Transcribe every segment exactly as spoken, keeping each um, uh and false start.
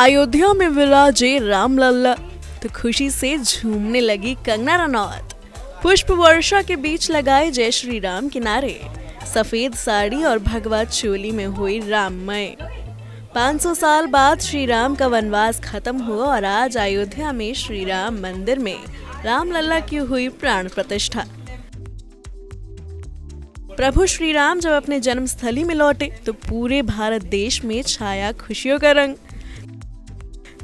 अयोध्या में विराजे रामलला, तो खुशी से झूमने लगी कंगना रनौत। पुष्प वर्षा के बीच लगाए जय श्री राम के नारे, सफेद साड़ी और भगवा चोली में हुई राममय। पाँच सौ साल बाद श्री राम का वनवास खत्म हुआ और आज अयोध्या में श्री राम मंदिर में रामलला की हुई प्राण प्रतिष्ठा। प्रभु श्री राम जब अपने जन्मस्थली में लौटे तो पूरे भारत देश में छाया खुशियों का रंग।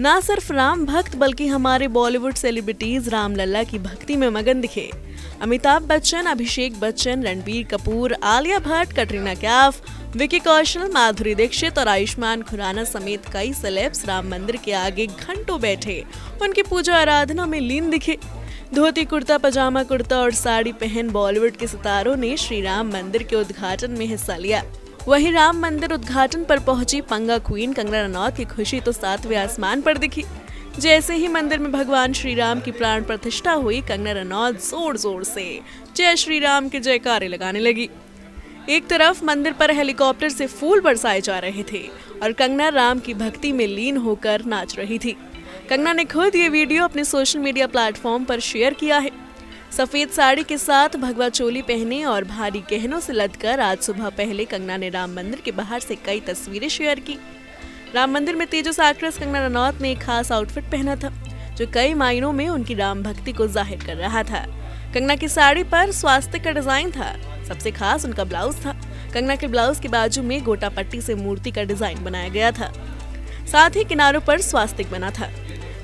ना सिर्फ राम भक्त बल्कि हमारे बॉलीवुड सेलिब्रिटीज रामलला की भक्ति में मगन दिखे। अमिताभ बच्चन, अभिषेक बच्चन, रणबीर कपूर, आलिया भट्ट, कैटरीना कैफ, विकी कौशल, माधुरी दीक्षित और आयुष्मान खुराना समेत कई सेलेब्स राम मंदिर के आगे घंटों बैठे उनकी पूजा आराधना में लीन दिखे। धोती कुर्ता, पजामा कुर्ता और साड़ी पहन बॉलीवुड के सितारों ने श्री राम मंदिर के उद्घाटन में हिस्सा लिया। वहीं राम मंदिर उद्घाटन पर पहुंची पंगा क्वीन कंगना रनौत की खुशी तो सातवें आसमान पर दिखी। जैसे ही मंदिर में भगवान श्री राम की प्राण प्रतिष्ठा हुई, कंगना रनौत जोर जोर से जय श्री राम के जयकारे लगाने लगी। एक तरफ मंदिर पर हेलीकॉप्टर से फूल बरसाए जा रहे थे और कंगना राम की भक्ति में लीन होकर नाच रही थी। कंगना ने खुद ये वीडियो अपने सोशल मीडिया प्लेटफॉर्म पर शेयर किया है। सफेद साड़ी के साथ भगवा चोली पहने और भारी गहनों से लदकर आज सुबह पहले कंगना ने राम मंदिर के बाहर से कई तस्वीरें शेयर की। राम मंदिर में तेजस एक्ट्रेस कंगना रनौत ने एक खास आउटफिट पहना था जो कई मायनों में उनकी राम भक्ति को जाहिर कर रहा था। कंगना की साड़ी पर स्वास्तिक का डिजाइन था। सबसे खास उनका ब्लाउज था। कंगना के ब्लाउज के बाजू में गोटा पट्टी से मूर्ति का डिजाइन बनाया गया था, साथ ही किनारों पर स्वास्तिक बना था।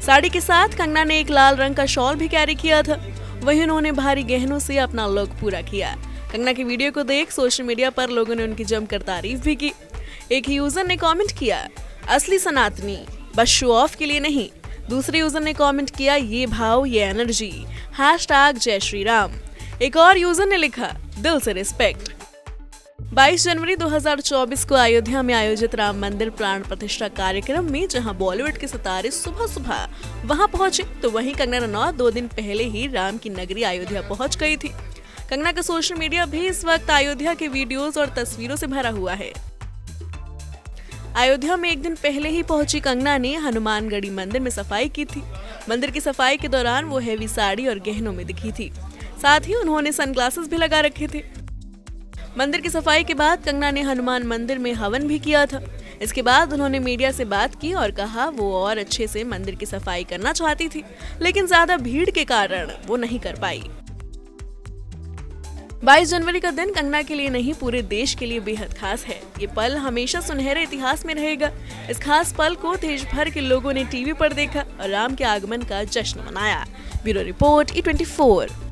साड़ी के साथ कंगना ने एक लाल रंग का शॉल भी कैरी किया था। वहीं उन्होंने भारी गहनों से अपना लुक पूरा किया। कंगना की वीडियो को देख सोशल मीडिया पर लोगों ने उनकी जमकर तारीफ भी की। एक यूजर ने कमेंट किया, असली सनातनी, बस शो ऑफ के लिए नहीं। दूसरे यूजर ने कमेंट किया, ये भाव ये एनर्जी, हैशटैग जय श्री राम। एक और यूजर ने लिखा, दिल से रिस्पेक्ट। बाईस जनवरी दो हज़ार चौबीस को अयोध्या में आयोजित राम मंदिर प्राण प्रतिष्ठा कार्यक्रम में जहां बॉलीवुड के सितारे सुबह सुबह वहां पहुंचे, तो वहीं कंगना रनौत दो दिन पहले ही राम की नगरी अयोध्या पहुंच गई थी। कंगना का सोशल मीडिया भी इस वक्त अयोध्या के वीडियोस और तस्वीरों से भरा हुआ है। अयोध्या में एक दिन पहले ही पहुंची कंगना ने हनुमानगढ़ी मंदिर में सफाई की थी। मंदिर की सफाई के दौरान वो हैवी साड़ी और गहनों में दिखी थी, साथ ही उन्होंने सनग्लासेस भी लगा रखे थे। मंदिर की सफाई के बाद कंगना ने हनुमान मंदिर में हवन भी किया था। इसके बाद उन्होंने मीडिया से बात की और कहा वो और अच्छे से मंदिर की सफाई करना चाहती थी, लेकिन ज्यादा भीड़ के कारण वो नहीं कर पाई। बाईस जनवरी का दिन कंगना के लिए नहीं पूरे देश के लिए बेहद खास है। ये पल हमेशा सुनहरे इतिहास में रहेगा। इस खास पल को देश भर के लोगों ने टीवी पर देखा और राम के आगमन का जश्न मनाया। Bureau report E twenty four.